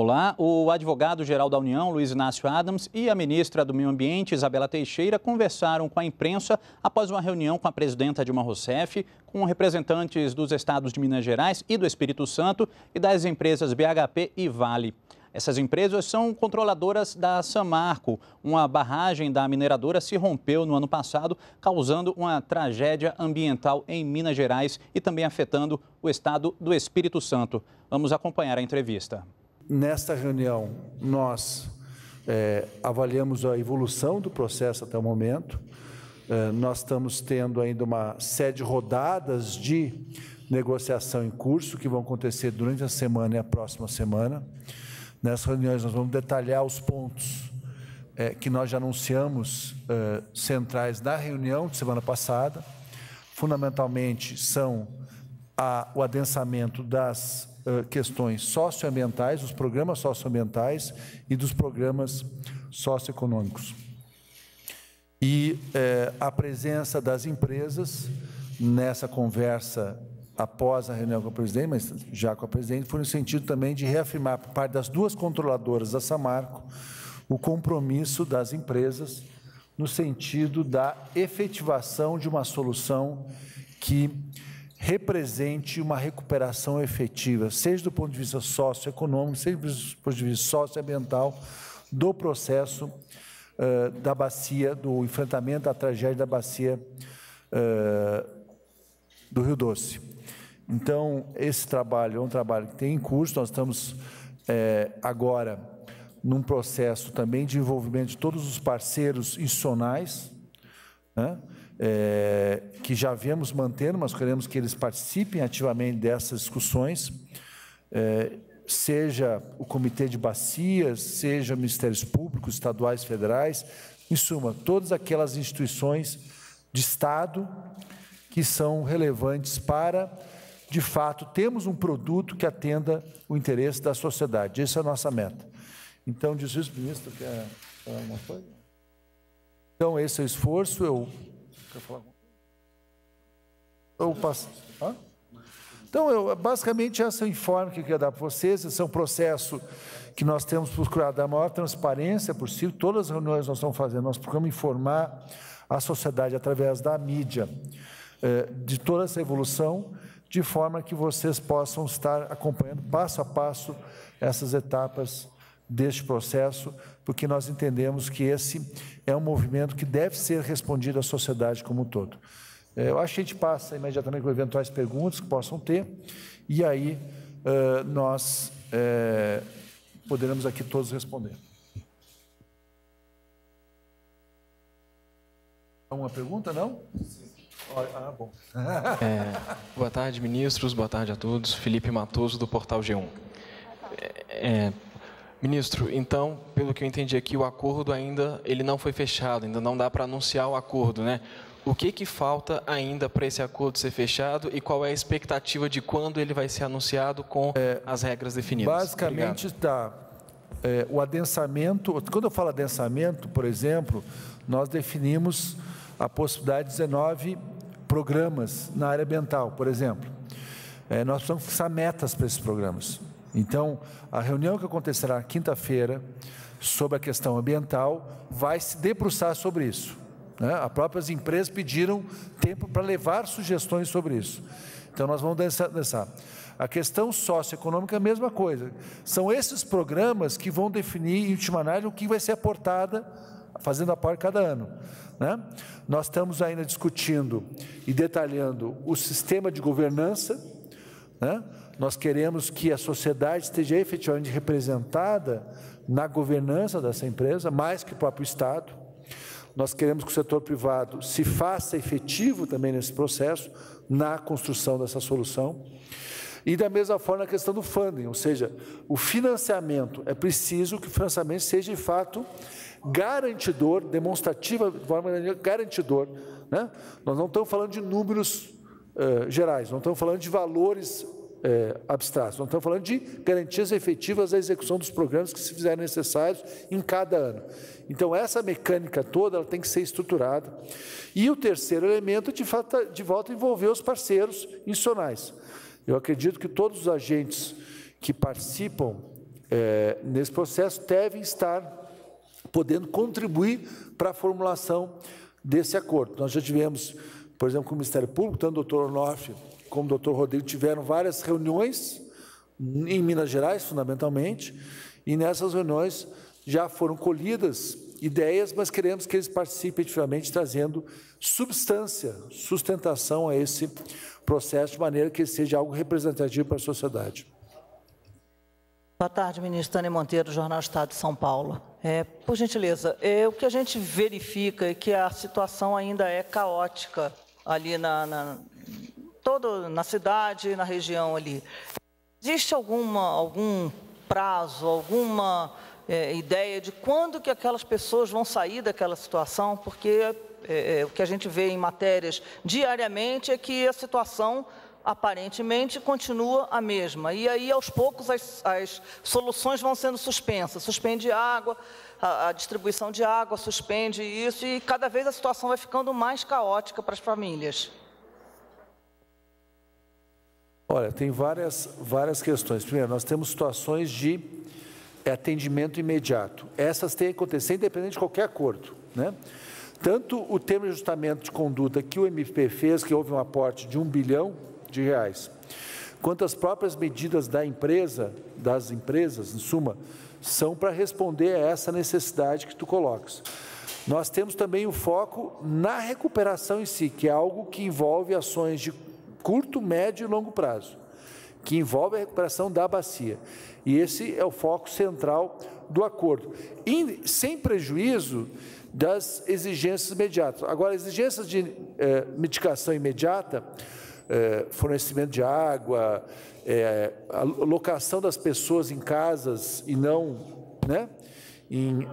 Olá, o advogado-geral da União, Luiz Inácio Adams, e a ministra do Meio Ambiente, Izabella Teixeira, conversaram com a imprensa após uma reunião com a presidenta Dilma Rousseff, com representantes dos estados de Minas Gerais e do Espírito Santo e das empresas BHP e Vale. Essas empresas são controladoras da Samarco. Uma barragem da mineradora se rompeu no ano passado, causando uma tragédia ambiental em Minas Gerais e também afetando o estado do Espírito Santo. Vamos acompanhar a entrevista. Nesta reunião, nós avaliamos a evolução do processo até o momento. Nós estamos tendo ainda uma série de rodadas de negociação em curso, que vão acontecer durante a semana e a próxima semana. Nessas reuniões, nós vamos detalhar os pontos que nós já anunciamos centrais na reunião de semana passada. Fundamentalmente, são o adensamento das questões socioambientais, dos programas socioambientais e dos programas socioeconômicos. E a presença das empresas nessa conversa após a reunião com a presidente, mas já com a presidente, foi no sentido também de reafirmar por parte das duas controladoras da Samarco o compromisso das empresas no sentido da efetivação de uma solução que represente uma recuperação efetiva, seja do ponto de vista socioeconômico, seja do ponto de vista socioambiental, do processo da bacia, do enfrentamento da tragédia da bacia do Rio Doce. Então, esse trabalho é um trabalho que tem em curso. Nós estamos agora num processo também de envolvimento de todos os parceiros institucionais, né, que já viemos mantendo, mas queremos que eles participem ativamente dessas discussões, seja o Comitê de Bacias, seja Ministérios Públicos, estaduais, federais, em suma, todas aquelas instituições de Estado que são relevantes para, de fato, temos um produto que atenda o interesse da sociedade. Essa é a nossa meta. Então, diz isso, ministro, quer falar alguma coisa? Então, esse é o esforço. Quer falar alguma coisa? Então, basicamente, esse é o informe que eu queria dar para vocês. Esse é um processo que nós temos procurado dar a maior transparência possível. Todas as reuniões que nós estamos fazendo, nós procuramos informar a sociedade através da mídia de toda essa evolução, de forma que vocês possam estar acompanhando passo a passo essas etapas deste processo, porque nós entendemos que esse é um movimento que deve ser respondido à sociedade como um todo. Eu acho que a gente passa imediatamente com eventuais perguntas que possam ter, e aí nós poderemos aqui todos responder. Alguma pergunta, não? Sim. Ah, bom. Boa tarde, ministros, boa tarde a todos. Felipe Matuso, do Portal G1. Ministro, então, pelo que eu entendi aqui, o acordo ainda ele não foi fechado, ainda não dá para anunciar o acordo, né? O que falta ainda para esse acordo ser fechado e qual é a expectativa de quando ele vai ser anunciado com as regras definidas? Basicamente está o adensamento. Quando eu falo adensamento, por exemplo, nós definimos a possibilidade de 19 programas na área ambiental, por exemplo. Nós precisamos fixar metas para esses programas. Então, a reunião que acontecerá quinta-feira sobre a questão ambiental vai se debruçar sobre isso, né? As próprias empresas pediram tempo para levar sugestões sobre isso. Então, nós vamos dançar. A questão socioeconômica é a mesma coisa. São esses programas que vão definir, em última análise, o que vai ser aportada, fazendo a parte cada ano, né? Nós estamos ainda discutindo e detalhando o sistema de governança, né? Nós queremos que a sociedade esteja efetivamente representada na governança dessa empresa, mais que o próprio Estado. Nós queremos que o setor privado se faça efetivo também nesse processo, na construção dessa solução. E, da mesma forma, a questão do funding, ou seja, o financiamento. É preciso que o financiamento seja, de fato, garantidor, demonstrativa, de forma garantidor, né? Nós não estamos falando de números gerais, não estamos falando de valores abstratos, não estamos falando de garantias efetivas à execução dos programas que se fizerem necessários em cada ano. Então, essa mecânica toda ela tem que ser estruturada. E o terceiro elemento, de volta, envolver os parceiros institucionais. Eu acredito que todos os agentes que participam nesse processo devem estar podendo contribuir para a formulação desse acordo. Nós já tivemos, por exemplo, com o Ministério Público, tanto o doutor Onofre como o doutor Rodrigo tiveram várias reuniões em Minas Gerais, fundamentalmente, e nessas reuniões já foram colhidas ideias, mas queremos que eles participem ativamente, trazendo substância, sustentação a esse processo, de maneira que ele seja algo representativo para a sociedade. Boa tarde, ministro. Tânia Monteiro, Jornal do Estado de São Paulo. Por gentileza, o que a gente verifica é que a situação ainda é caótica ali na cidade, na região ali. Existe algum prazo, alguma ideia de quando que aquelas pessoas vão sair daquela situação? Porque o que a gente vê em matérias diariamente é que a situação aparentemente continua a mesma. E aí, aos poucos, as soluções vão sendo suspensas. Suspende água, a distribuição de água, suspende isso, e cada vez a situação vai ficando mais caótica para as famílias. Olha, tem várias questões. Primeiro, nós temos situações de atendimento imediato. Essas têm que acontecer independente de qualquer acordo, né? Tanto o termo de ajustamento de conduta que o MP fez, que houve um aporte de R$1 bilhão, quanto as próprias medidas das empresas, em suma, são para responder a essa necessidade que tu colocas. Nós temos também o foco na recuperação em si, que é algo que envolve ações de curto, médio e longo prazo, que envolve a recuperação da bacia. E esse é o foco central do acordo, sem prejuízo das exigências imediatas. Agora, exigências de mitigação imediata, fornecimento de água, a locação das pessoas em casas e não, né, em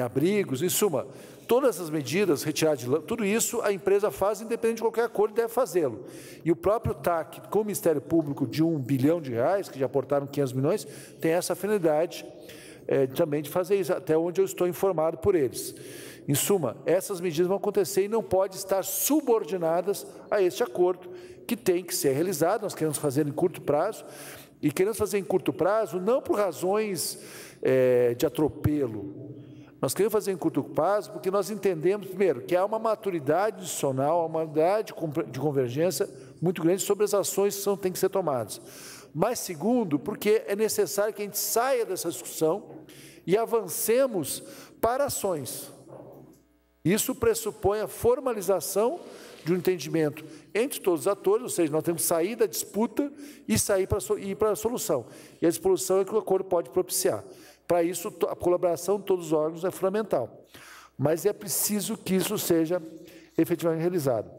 abrigos, em suma, todas as medidas, retirar de lama, tudo isso a empresa faz independente de qualquer acordo, deve fazê-lo. E o próprio TAC, com o Ministério Público, de R$1 bilhão, que já aportaram R$500 milhões, tem essa afinidade também de fazer isso, até onde eu estou informado por eles. Em suma, essas medidas vão acontecer e não pode estar subordinadas a este acordo, que tem que ser realizado. Nós queremos fazer em curto prazo, e queremos fazer em curto prazo não por razões de atropelo. Nós queremos fazer em curto prazo porque nós entendemos, primeiro, que há uma maturidade institucional, uma maturidade de convergência muito grande sobre as ações que têm que ser tomadas. Mas, segundo, porque é necessário que a gente saia dessa discussão e avancemos para ações. Isso pressupõe a formalização de um entendimento entre todos os atores, ou seja, nós temos que sair da disputa e sair para a solução. E a solução é que o acordo pode propiciar. Para isso, a colaboração de todos os órgãos é fundamental, mas é preciso que isso seja efetivamente realizado.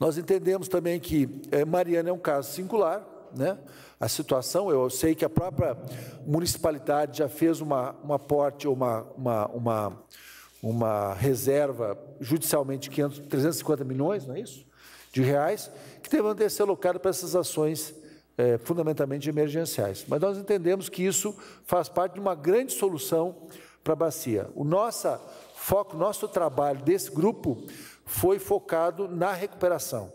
Nós entendemos também que Mariana é um caso singular, né? A situação, eu sei que a própria municipalidade já fez uma reserva judicialmente de 350 milhões, não é isso? R$350 milhões, que devam ter sido alocados para essas ações fundamentalmente emergenciais. Mas nós entendemos que isso faz parte de uma grande solução para a bacia. O nosso foco, nosso trabalho desse grupo foi focado na recuperação,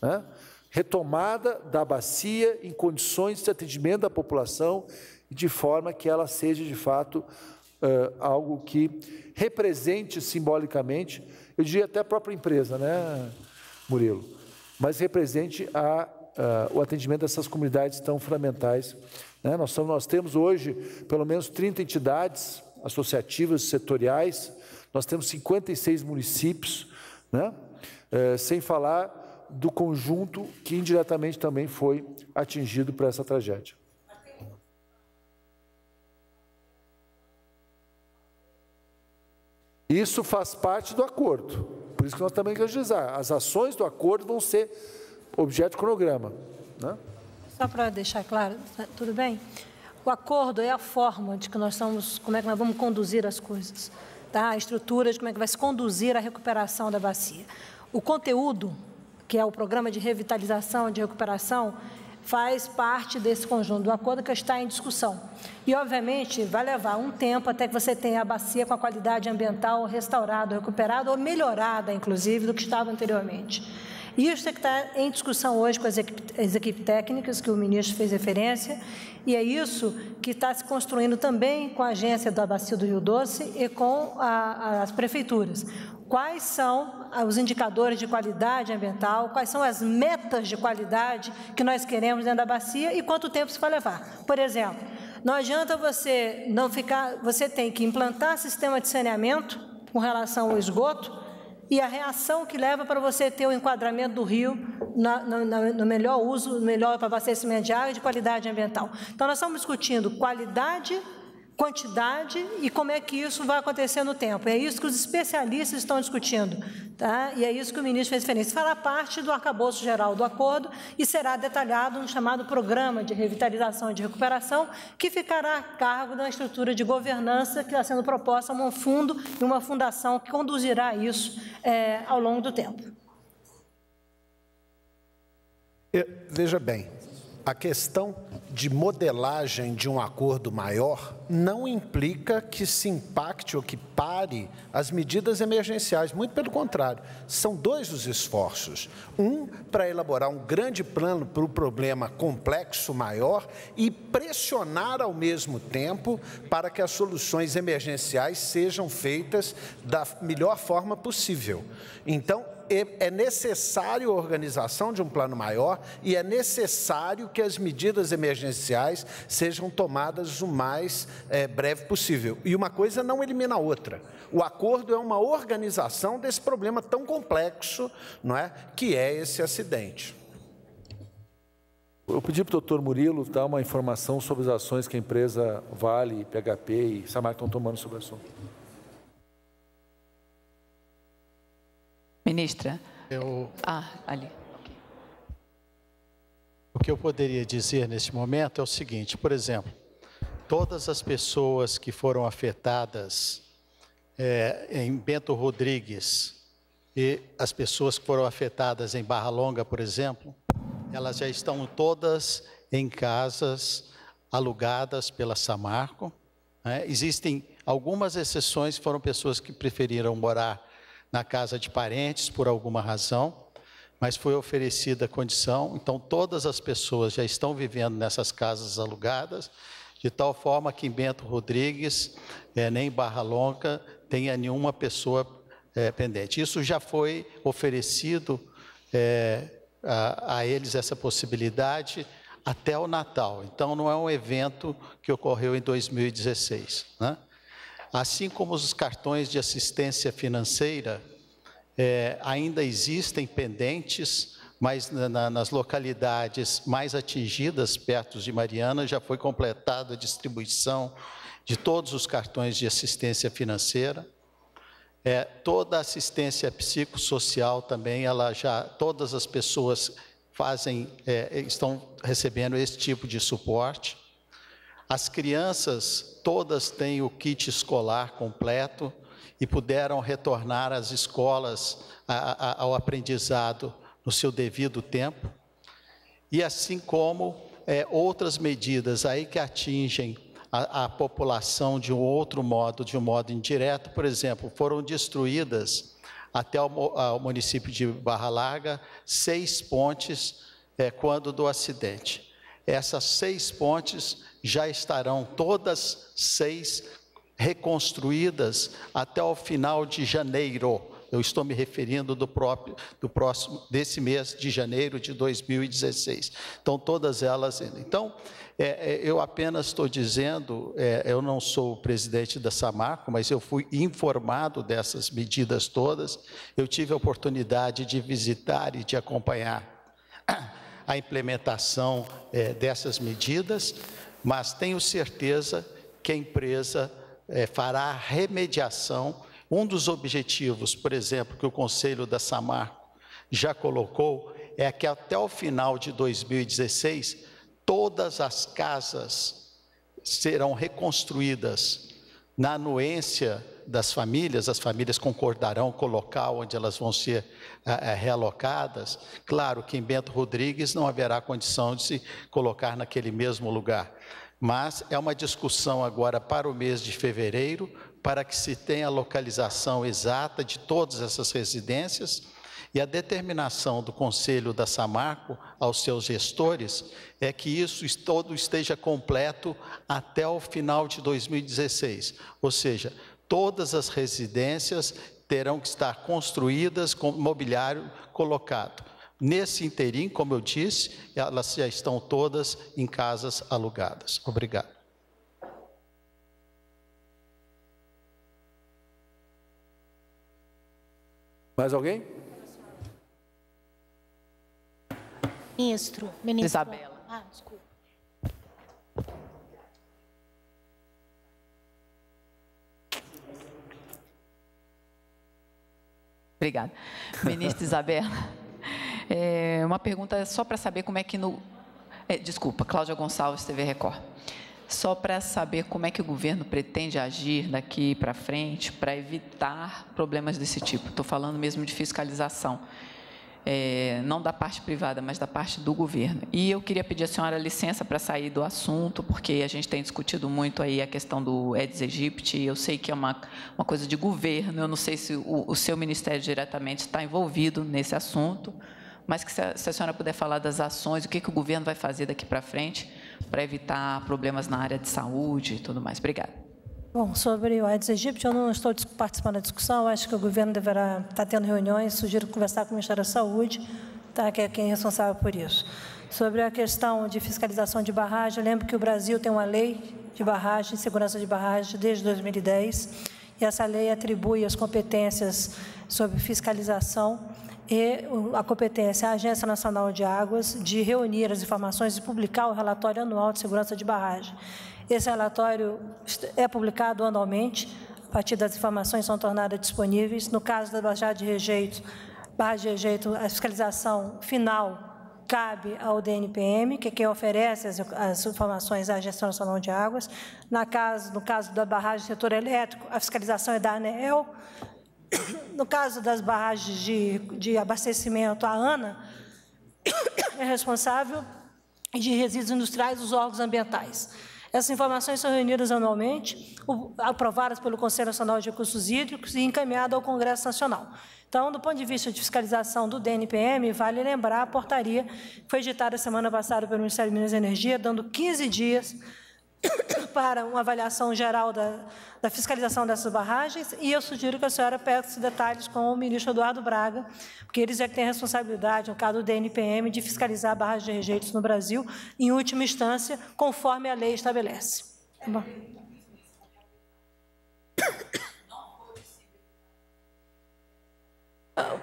né? Retomada da bacia em condições de atendimento da população, de forma que ela seja, de fato, algo que represente simbolicamente, eu diria até a própria empresa, né, Murilo? Mas represente o atendimento dessas comunidades tão fundamentais, né? Nós temos hoje pelo menos 30 entidades associativas, setoriais, nós temos 56 municípios, né? Sem falar do conjunto que indiretamente também foi atingido por essa tragédia. Isso faz parte do acordo, por isso que nós também queremos dizer, as ações do acordo vão ser objeto de cronograma, né? Só para deixar claro, tudo bem? O acordo é a forma de que nós estamos, como é que nós vamos conduzir as coisas, tá? A estrutura de como é que vai se conduzir a recuperação da bacia. O conteúdo, que é o programa de revitalização, de recuperação, faz parte desse conjunto do acordo que está em discussão. E, obviamente, vai levar um tempo até que você tenha a bacia com a qualidade ambiental restaurada, recuperada ou melhorada, inclusive, do que estava anteriormente. E isso é que está em discussão hoje com as equipes técnicas, que o ministro fez referência, e é isso que está se construindo também com a agência da Bacia do Rio Doce e com as prefeituras. Quais são os indicadores de qualidade ambiental, quais são as metas de qualidade que nós queremos dentro da bacia e quanto tempo isso vai levar. Por exemplo, não adianta você não ficar, você tem que implantar sistema de saneamento com relação ao esgoto e a reação que leva para você ter o enquadramento do rio no melhor uso, no melhor abastecimento de água e de qualidade ambiental. Então, nós estamos discutindo qualidade, quantidade e como é que isso vai acontecer no tempo. É isso que os especialistas estão discutindo, tá? E é isso que o ministro fez referência. Fará parte do arcabouço geral do acordo e será detalhado no chamado Programa de Revitalização e de Recuperação, que ficará a cargo da estrutura de governança que está sendo proposta a um fundo e uma fundação que conduzirá isso ao longo do tempo. Veja bem, a questão de modelagem de um acordo maior não implica que se impacte ou que pare as medidas emergenciais, muito pelo contrário, são dois os esforços, um para elaborar um grande plano para o problema complexo maior e pressionar ao mesmo tempo para que as soluções emergenciais sejam feitas da melhor forma possível. Então, é necessário a organização de um plano maior e é necessário que as medidas emergenciais sejam tomadas o mais breve possível. E uma coisa não elimina a outra. O acordo é uma organização desse problema tão complexo, não é, que é esse acidente. Eu pedi para o doutor Murilo dar uma informação sobre as ações que a empresa Vale, PHP e Samarco estão tomando sobre o assunto. Ministra, ali. O que eu poderia dizer neste momento é o seguinte, por exemplo, todas as pessoas que foram afetadas em Bento Rodrigues e as pessoas que foram afetadas em Barra Longa, por exemplo, elas já estão todas em casas alugadas pela Samarco, né? Existem algumas exceções, foram pessoas que preferiram morar na casa de parentes, por alguma razão, mas foi oferecida a condição, então todas as pessoas já estão vivendo nessas casas alugadas, de tal forma que em Bento Rodrigues, nem em Barra Longa, tenha nenhuma pessoa pendente. Isso já foi oferecido a eles, essa possibilidade, até o Natal. Então, não é um evento que ocorreu em 2016, né? Assim como os cartões de assistência financeira ainda existem pendentes, mas nas localidades mais atingidas, perto de Mariana, já foi completada a distribuição de todos os cartões de assistência financeira. Toda a assistência psicossocial também, todas as pessoas estão recebendo esse tipo de suporte. As crianças todas têm o kit escolar completo e puderam retornar às escolas ao aprendizado no seu devido tempo. E assim como outras medidas aí que atingem a população de um outro modo, de um modo indireto, por exemplo, foram destruídas até ao município de Barra Larga 6 pontes quando do acidente. Essas 6 pontes já estarão todas 6 reconstruídas até o final de janeiro. Eu estou me referindo desse mês de janeiro de 2016. Então, todas elas... Então, eu apenas estou dizendo, eu não sou o presidente da Samarco, mas eu fui informado dessas medidas todas. Eu tive a oportunidade de visitar e de acompanhar a implementação dessas medidas, mas tenho certeza que a empresa fará a remediação. Um dos objetivos, por exemplo, que o Conselho da Samarco já colocou, é que até o final de 2016, todas as casas serão reconstruídas na anuência das famílias, as famílias concordarão com o local onde elas vão ser realocadas. Claro que em Bento Rodrigues não haverá condição de se colocar naquele mesmo lugar, mas é uma discussão agora para o mês de fevereiro, para que se tenha a localização exata de todas essas residências E a determinação do Conselho da Samarco aos seus gestores é que isso todo esteja completo até o final de 2016. Ou seja, todas as residências terão que estar construídas com mobiliário colocado. Nesse interim, como eu disse, elas já estão todas em casas alugadas. Obrigado. Mais alguém? Ministro. Izabella. Ah, desculpa. Obrigada. Ministra Izabella, uma pergunta só para saber como é que no... Cláudia Gonçalves, TV Record. Só para saber como é que o governo pretende agir daqui para frente para evitar problemas desse tipo. Estou falando mesmo de fiscalização, não da parte privada, mas da parte do governo. E eu queria pedir à senhora licença para sair do assunto, porque a gente tem discutido muito aí a questão do Aedes aegypti. Eu sei que é uma coisa de governo, eu não sei se o seu ministério diretamente está envolvido nesse assunto, mas que se a senhora puder falar das ações, o que o governo vai fazer daqui para frente para evitar problemas na área de saúde e tudo mais. Obrigada. Bom, sobre o Aedes aegypti, eu não estou participando da discussão, acho que o governo deverá estar tendo reuniões, sugiro conversar com o Ministério da Saúde, que é quem é responsável por isso. Sobre a questão de fiscalização de barragem, eu lembro que o Brasil tem uma lei de barragem, segurança de barragem, desde 2010, e essa lei atribui as competências sobre fiscalização e a competência à Agência Nacional de Águas de reunir as informações e publicar o relatório anual de segurança de barragem. Esse relatório é publicado anualmente, a partir das informações são tornadas disponíveis. No caso da Barra de Rejeito, a fiscalização final cabe ao DNPM, que é quem oferece as informações à Agência Nacional de Águas. No caso da barragem do setor elétrico, a fiscalização é da ANEEL. No caso das barragens de abastecimento, a ANA é responsável, e de resíduos industriais, os órgãos ambientais. Essas informações são reunidas anualmente, aprovadas pelo Conselho Nacional de Recursos Hídricos e encaminhadas ao Congresso Nacional. Então, do ponto de vista de fiscalização do DNPM, vale lembrar a portaria que foi editada semana passada pelo Ministério de Minas e Energia, dando 15 dias para uma avaliação geral da fiscalização dessas barragens, e eu sugiro que a senhora peça esses detalhes com o ministro Eduardo Braga, porque eles é que têm a responsabilidade, no caso do DNPM, de fiscalizar barragens de rejeitos no Brasil, em última instância, conforme a lei estabelece. Tá bom.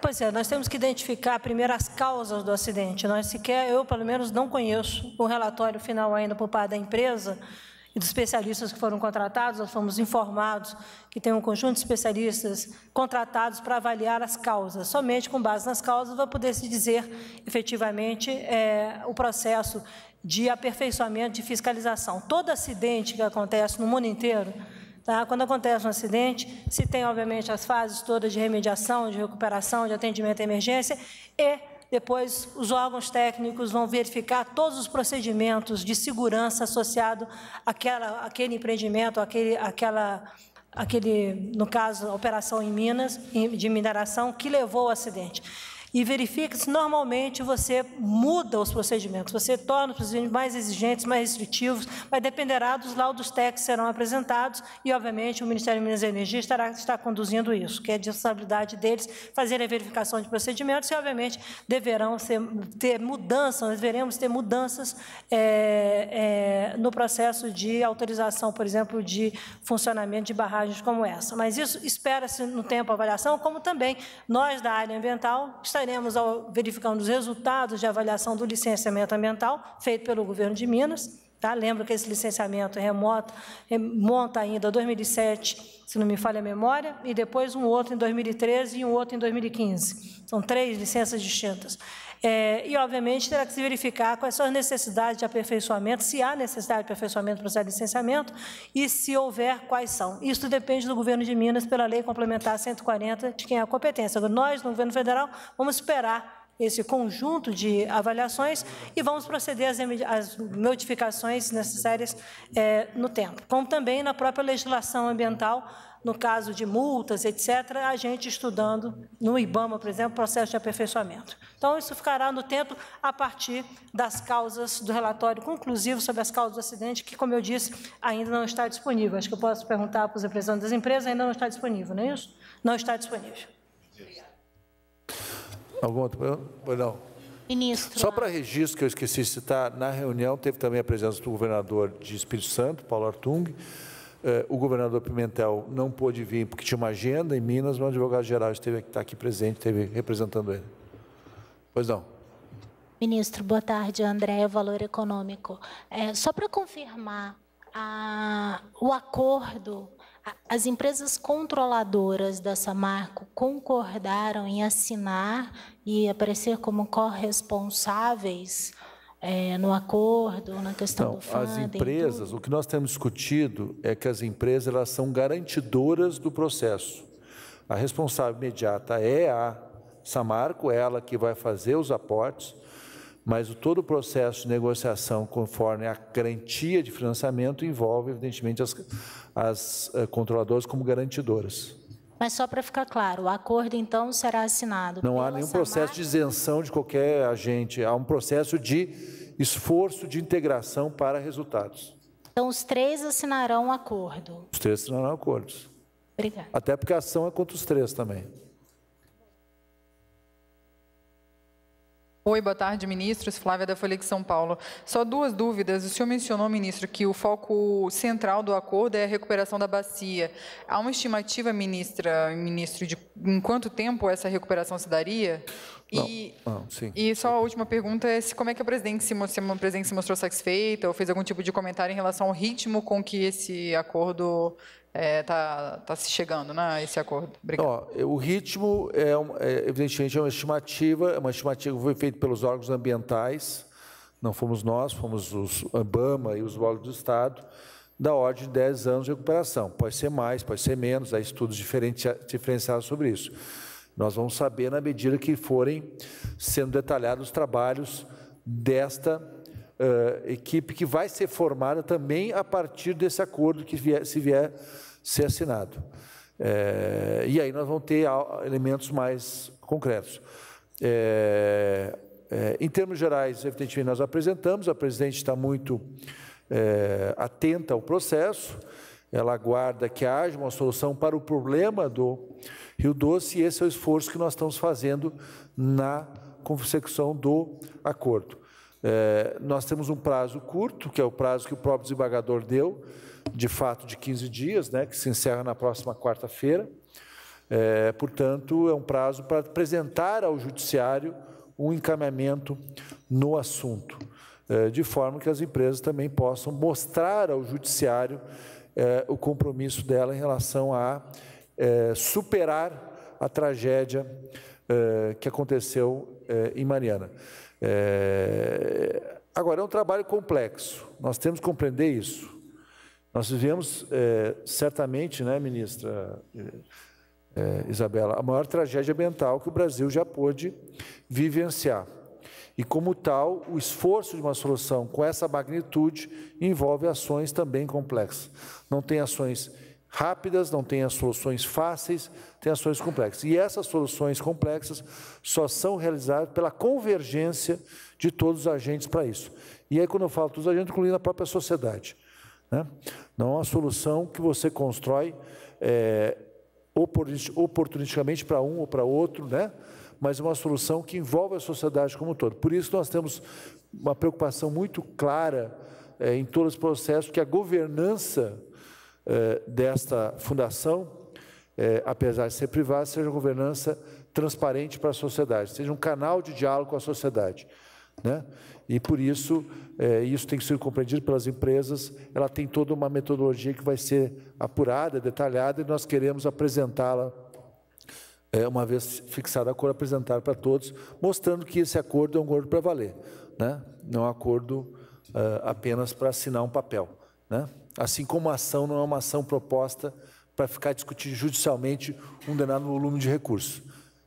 Pois é, nós temos que identificar primeiro as causas do acidente. Nós sequer, eu pelo menos não conheço o relatório final ainda por parte da empresa e dos especialistas que foram contratados. Nós fomos informados que tem um conjunto de especialistas contratados para avaliar as causas. Somente com base nas causas vai poder se dizer efetivamente o processo de aperfeiçoamento de fiscalização. Todo acidente que acontece no mundo inteiro, quando acontece um acidente, se tem, obviamente, as fases todas de remediação, de recuperação, de atendimento à emergência, e depois os órgãos técnicos vão verificar todos os procedimentos de segurança associados àquele empreendimento, no caso, a operação em Minas, de mineração, que levou ao acidente. E verifica se normalmente você muda os procedimentos, você torna os procedimentos mais exigentes, mais restritivos, mas dependerá dos laudos técnicos que serão apresentados e, obviamente, o Ministério de Minas e Energia está conduzindo isso, que é de responsabilidade deles fazer a verificação de procedimentos e, obviamente, nós veremos ter mudanças no processo de autorização, por exemplo, de funcionamento de barragens como essa. Mas isso espera-se no tempo a avaliação, como também nós da área ambiental estaremos verificando os resultados de avaliação do licenciamento ambiental feito pelo governo de Minas. Lembro que esse licenciamento remonta ainda a 2007, se não me falha a memória, e depois um outro em 2013 e um outro em 2015. São 3 licenças distintas. E, obviamente, terá que se verificar quais são as necessidades de aperfeiçoamento, se há necessidade de aperfeiçoamento para o licenciamento e, se houver, quais são. Isso depende do governo de Minas, pela Lei Complementar 140, de quem é a competência. Nós, no governo federal, vamos esperar esse conjunto de avaliações e vamos proceder às modificações necessárias no tempo. Como também na própria legislação ambiental, no caso de multas, etc., a gente estudando no IBAMA, por exemplo, processo de aperfeiçoamento. Então, isso ficará no tempo a partir das causas do relatório conclusivo sobre as causas do acidente, que, como eu disse, ainda não está disponível. Acho que eu posso perguntar para os representantes das empresas, ainda não está disponível, não é isso? Não está disponível. Alguma outra pergunta? Pois não. Ministro. Só para registro, que eu esqueci de citar, na reunião teve também a presença do governador de Espírito Santo, Paulo Artung. O governador Pimentel não pôde vir porque tinha uma agenda em Minas, mas o advogado-geral esteve aqui, está aqui presente, esteve representando ele. Pois não. Ministro, boa tarde. André, Valor Econômico. Só para confirmar, o acordo, as empresas controladoras da Samarco concordaram em assinar e aparecer como corresponsáveis no acordo, na questão do fundo. As empresas, o que nós temos discutido é que as empresas elas são garantidoras do processo. A responsável imediata é a Samarco, ela que vai fazer os aportes, mas todo o processo de negociação conforme a garantia de financiamento envolve, evidentemente, as controladoras como garantidoras. Mas só para ficar claro, o acordo, então, será assinado. Não há nenhum processo de isenção de qualquer agente, há um processo de esforço de integração para resultados. Então, os três assinarão o acordo? Os três assinarão acordos. Obrigada. Até porque a ação é contra os três também. Oi, boa tarde, ministros. Flávia, da Folha de São Paulo. Só duas dúvidas. O senhor mencionou, ministro, que o foco central do acordo é a recuperação da bacia. Há uma estimativa, ministro, de em quanto tempo essa recuperação se daria? E só a última pergunta é como é que a presidente se mostrou satisfeita ou fez algum tipo de comentário em relação ao ritmo com que esse acordo está se chegando, né? Esse acordo. Obrigado. O ritmo, evidentemente, é uma estimativa que foi feita pelos órgãos ambientais, não fomos nós, fomos os IBAMA e os órgãos do Estado, da ordem de 10 anos de recuperação. Pode ser mais, pode ser menos, há estudos diferenciados sobre isso. Nós vamos saber na medida que forem sendo detalhados os trabalhos desta equipe que vai ser formada também a partir desse acordo que vier ser assinado. E aí nós vamos ter elementos mais concretos. Em termos gerais, evidentemente, nós apresentamos, a presidente está muito atenta ao processo, ela aguarda que haja uma solução para o problema do Rio Doce, e esse é o esforço que nós estamos fazendo na confecção do acordo. Nós temos um prazo curto, que é o prazo que o próprio desembargador deu, de fato de 15 dias, né, que se encerra na próxima quarta-feira. Portanto, é um prazo para apresentar ao judiciário um encaminhamento no assunto, de forma que as empresas também possam mostrar ao judiciário o compromisso dela em relação a superar a tragédia que aconteceu em Mariana. Agora, é um trabalho complexo, nós temos que compreender isso. Nós vivemos, certamente, né, ministra Izabella, a maior tragédia ambiental que o Brasil já pôde vivenciar. E, como tal, o esforço de uma solução com essa magnitude envolve ações também complexas. Não tem ações rápidas, não tem as soluções fáceis, tem ações complexas. E essas soluções complexas só são realizadas pela convergência de todos os agentes para isso. E aí, quando eu falo todos os agentes, incluindo a própria sociedade, né? Não é uma solução que você constrói oportunisticamente para um ou para outro, né? Mas uma solução que envolve a sociedade como um todo. Por isso, nós temos uma preocupação muito clara em todos os processos, que a governança desta fundação, apesar de ser privada, seja uma governança transparente para a sociedade, seja um canal de diálogo com a sociedade, né? E por isso, isso tem que ser compreendido pelas empresas, ela tem toda uma metodologia que vai ser apurada, detalhada, e nós queremos apresentá-la, uma vez fixada a cor, apresentar para todos, mostrando que esse acordo é um acordo para valer, né? Não é um acordo apenas para assinar um papel, né? Assim como a ação não é uma ação proposta para ficar discutindo judicialmente um danado volume de recursos,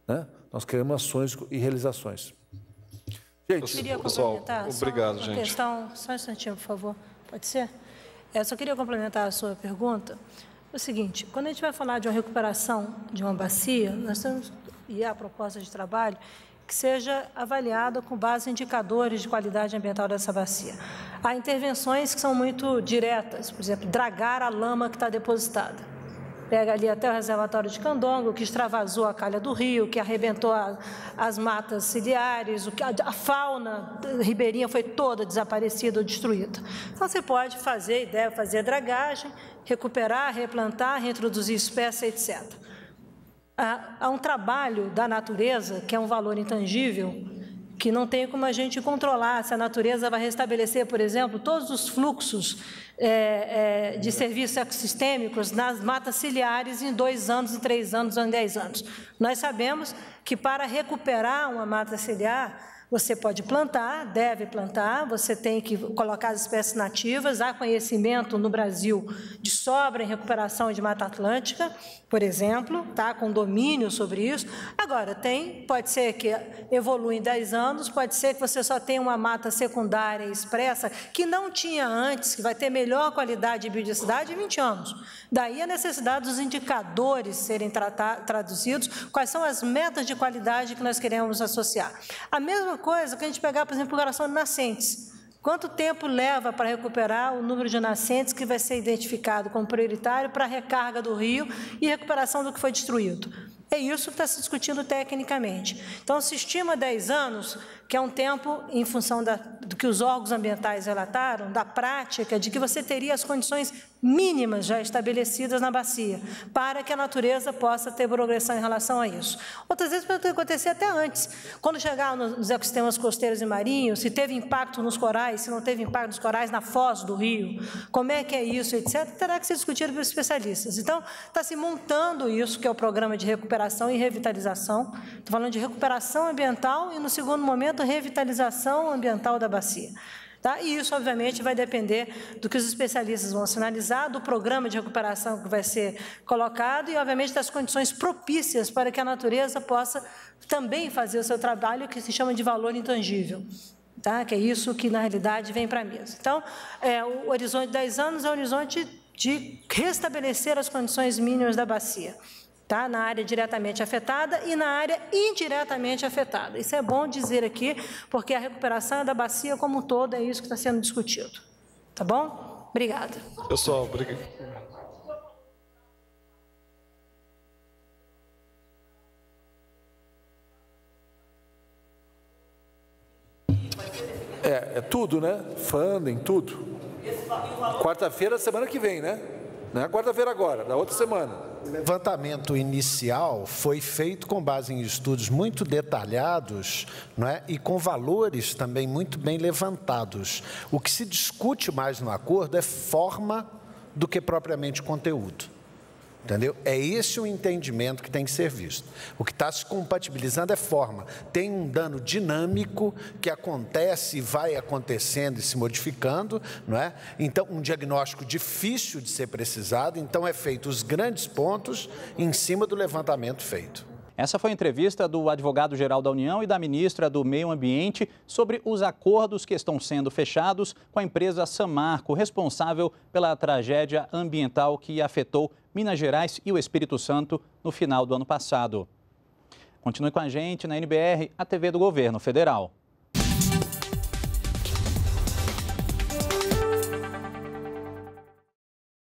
né? Nós queremos ações e realizações. Gente, queria complementar, obrigado, gente. Questão, só um instantinho, por favor. Pode ser? Eu só queria complementar a sua pergunta. É o seguinte, quando a gente vai falar de uma recuperação de uma bacia, nós temos, e a proposta de trabalho, que seja avaliada com base em indicadores de qualidade ambiental dessa bacia. Há intervenções que são muito diretas, por exemplo, dragar a lama que está depositada. Pega ali até o reservatório de Candongo, que extravasou a calha do rio, que arrebentou as matas ciliares, a fauna ribeirinha foi toda desaparecida ou destruída. Então, você pode fazer e deve fazer dragagem, recuperar, replantar, reintroduzir espécies, etc. Há um trabalho da natureza, que é um valor intangível, que não tem como a gente controlar se a natureza vai restabelecer, por exemplo, todos os fluxos de serviços ecossistêmicos nas matas ciliares em 2 anos, em 3 anos, em 10 anos. Nós sabemos que para recuperar uma mata ciliar, você pode plantar, deve plantar, você tem que colocar as espécies nativas, há conhecimento no Brasil de sobra em recuperação de Mata Atlântica, por exemplo, tá? Com domínio sobre isso. Agora, pode ser que evolua em 10 anos, pode ser que você só tenha uma mata secundária expressa que não tinha antes, que vai ter melhor qualidade de biodiversidade em 20 anos. Daí a necessidade dos indicadores serem traduzidos, quais são as metas de qualidade que nós queremos associar. A mesma coisa que a gente pegar, por exemplo, a recuperação de nascentes. Quanto tempo leva para recuperar o número de nascentes que vai ser identificado como prioritário para a recarga do rio e recuperação do que foi destruído? É isso que está se discutindo tecnicamente. Então, se estima 10 anos, que é um tempo, em função do que os órgãos ambientais relataram, da prática, de que você teria as condições mínimas já estabelecidas na bacia, para que a natureza possa ter progressão em relação a isso. Outras vezes pode acontecer até antes. Quando chegar nos ecossistemas costeiros e marinhos, se teve impacto nos corais, se não teve impacto nos corais, na foz do rio, como é que é isso, etc., terá que ser discutido pelos especialistas. Então, está se montando isso, que é o programa de recuperação e revitalização. Estou falando de recuperação ambiental e, no segundo momento, revitalização ambiental da bacia. Tá? E isso, obviamente, vai depender do que os especialistas vão sinalizar, do programa de recuperação que vai ser colocado e, obviamente, das condições propícias para que a natureza possa também fazer o seu trabalho, que se chama de valor intangível. Tá? Que é isso que, na realidade, vem para a mesa. Então, o horizonte de 10 anos é o horizonte de restabelecer as condições mínimas da bacia. Tá? Na área diretamente afetada e na área indiretamente afetada. Isso é bom dizer aqui, porque a recuperação da bacia como um todo é isso que está sendo discutido. Tá bom? Obrigada. Pessoal, obrigado. É tudo, né? Funding, tudo. Quarta-feira, semana que vem, né? Não é quarta-feira agora, da outra semana. O levantamento inicial foi feito com base em estudos muito detalhados, não é? E com valores também muito bem levantados. O que se discute mais no acordo é forma do que propriamente conteúdo. Entendeu? É esse o entendimento que tem que ser visto. O que está se compatibilizando é forma. Tem um dano dinâmico que acontece e vai acontecendo e se modificando, não é? Então, um diagnóstico difícil de ser precisado, então é feito os grandes pontos em cima do levantamento feito. Essa foi a entrevista do advogado-geral da União e da ministra do Meio Ambiente sobre os acordos que estão sendo fechados com a empresa Samarco, responsável pela tragédia ambiental que afetou Minas Gerais e o Espírito Santo no final do ano passado. Continue com a gente na NBR, a TV do Governo Federal.